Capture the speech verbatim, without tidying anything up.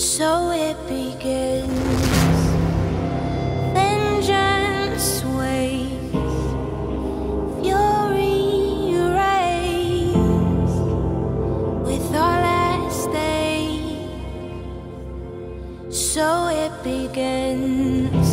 And so it begins. Vengeance waits, fury erase, with all at stake. So it begins.